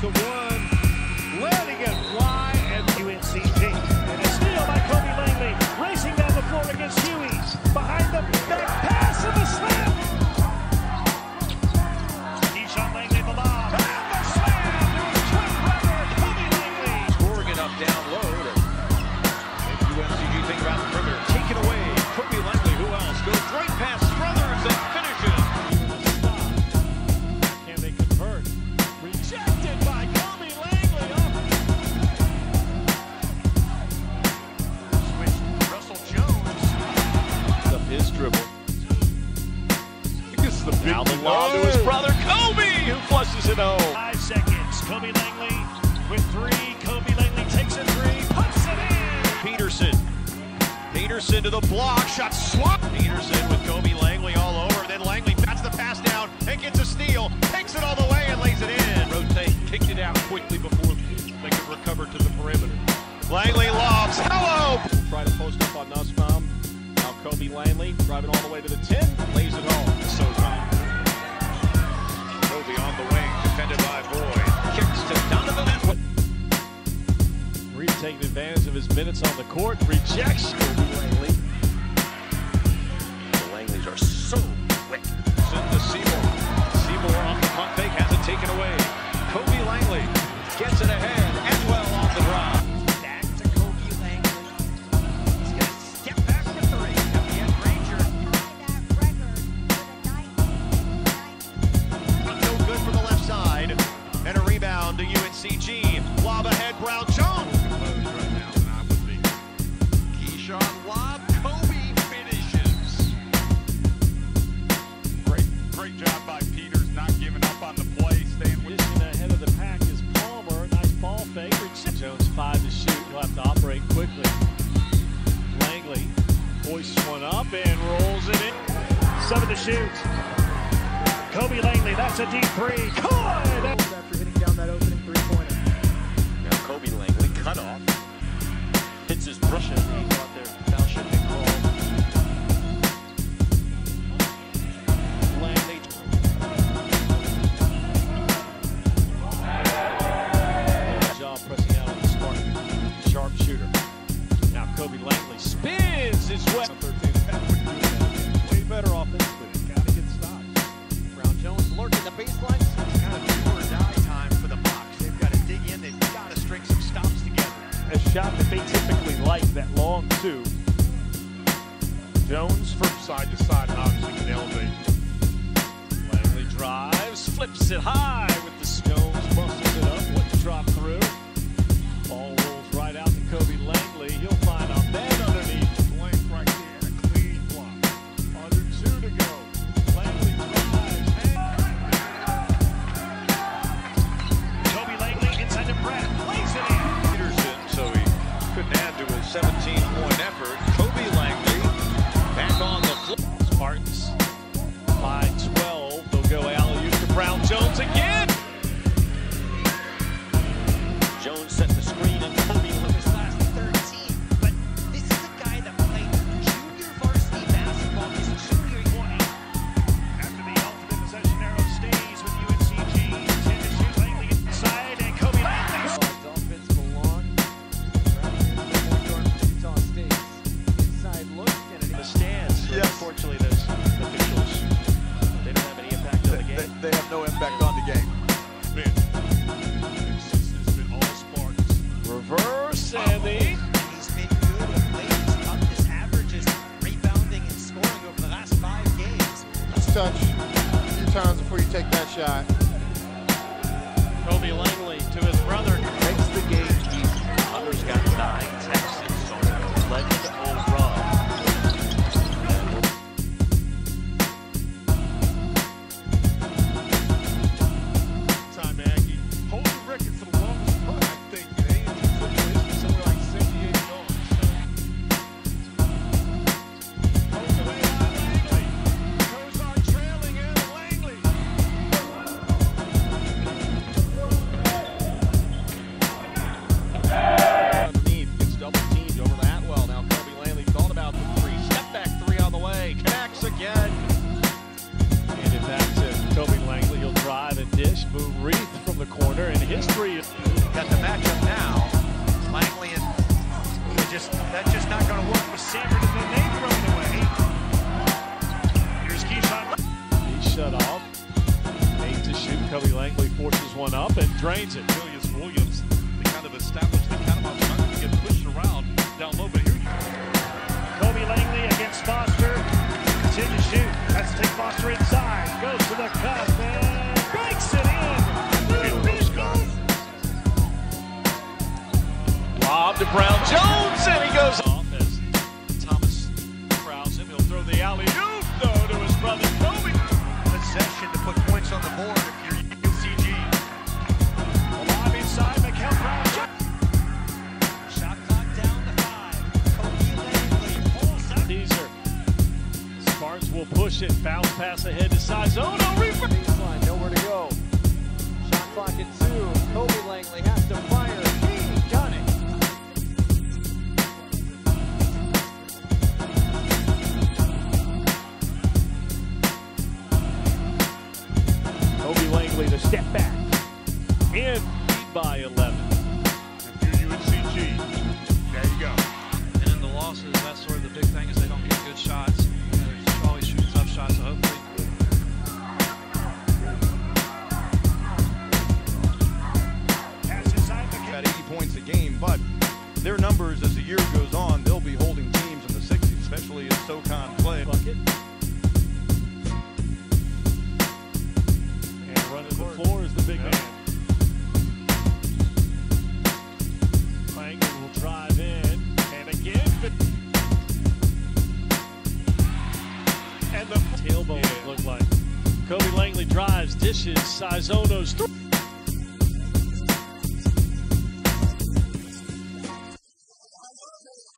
to Wood, letting it fly, and UNCG. And a steal by Kobe Langley, racing down the floor against Huey. Behind the back pass and the slam. Keyshawn Langley the lob, and the slam to a trip runner, Kobe Langley. Scoring it up down low. If UNCG think about the perimeter, take it away. Kobe Langley, who else? Goes right past Struthers and finishes. Now the lob to his brother, Kobe, who flushes it home. 5 seconds. Kobe Langley with three. Kobe Langley takes a three, puts it in. Peterson. Peterson to the block. Shot swap. Peterson with Kobe Langley all over. Then Langley bats the pass down and gets a steal. Takes it all the way and lays it in. Rotate. Kicked it out quickly before they could recover to the perimeter. Langley lobs. Hello! Try to post up on Nosbaum. Now Kobe Langley driving all the way to the 10. Lays it home. So Kobe on the wing, defended by Boyd. Kicks to Donovan. Reed taking advantage of his minutes on the court. Rejects Kobe Langley. The Langleys are so quick. Send to Seymour. Seymour on the pump fake, has it taken away. Kobe Langley gets it ahead as well off the drive. Back to Kobe Langley. He's going to step back for three. Coming in, and a rebound to UNCG. Lob ahead, Brown Jones. Keyshawn lob, Kobe finishes. Great job by Peters, not giving up on the play, staying with it. Ahead of the pack is Palmer. Nice ball fake. Jones 5 to shoot. He'll have to operate quickly. Langley hoists one up and rolls it in. 7 to shoot. Kobe Langley, that's a deep three. Good! After hitting down that opening three-pointer. Now Kobe Langley, cut off. Hits his brush and he got there. Foul should be called. Langley. Good job pressing out on the spark. Sharp shooter. Now Kobe Langley spins his way. Way better offensively. Jones lurking the baseline. It's kind of do or die time for the box. They've got to dig in. They've got to string some stops together. A shot that they typically like, that long two. Jones from side to side and obviously can elevate. Langley drives, flips it high with the Stones, muscles it up, with the drop through. Ball rolls right out to Kobe Langley. He'll find a bed underneath. Blank right there, a clean block. Under 2 to go. Jones again. Jones set the screen and Kobe with his last 13. But this is a guy that played junior varsity basketball his junior year. After the ultimate possession arrow stays with UNCG. 10 to shoot, Langley inside and Kobe Langley. Dolphins belong. North from Utah State. Inside look and the stands. Yes. Unfortunately, those officials. They don't have any impact on the game. They have no impact on the game. It's been all Spartans. Reverse, and he's been good with ladies up his averages, rebounding and scoring over the last 5 games. Let's touch a few times before you take that shot. Kobe Langley to his brother. Takes the game easy. Hunter's got 9. Texas led to overall. history that the matchup now, Langley and that's just not going to work with Seaver, and then they throw it away. Here's Keyshawn. He shut off. Made to shoot. Kobe Langley forces one up and drains it. Julius Williams, they kind of established the kind of offense to get pushed around down low, but here you go. Kobe Langley against Foster. Continue to shoot. Has to take Foster inside. Goes to the cup and breaks it in. Lob to Brown Jones, and he goes off as Thomas corrals him. He'll throw the alley-oop, though, to his brother Kobe. Possession to put points on the board if you're UCG. The lob inside, Mikal Brown. Shot clock down to 5. Kobe Langley pulls out. Caesar. Sparks will push it. Bounce pass ahead to Sizon. Oh, no, reverse. Baseline, nowhere to go. Shot clock at 2. Kobe Langley has to fire. He done it. The step back, and lead by 11. If you're UNCG, there you go. And in the losses, that's sort of the big thing is they don't get good shots. They just always shoot tough shots, so hopefully. At 80 points a game, but their numbers as the year goes on, they'll be holding teams in the 60s, especially as SoCon play. Bucket. Floor is the big man. Langley will drive in, and again, and the tailbone looked like. Kobe Langley drives, dishes, Sizono's.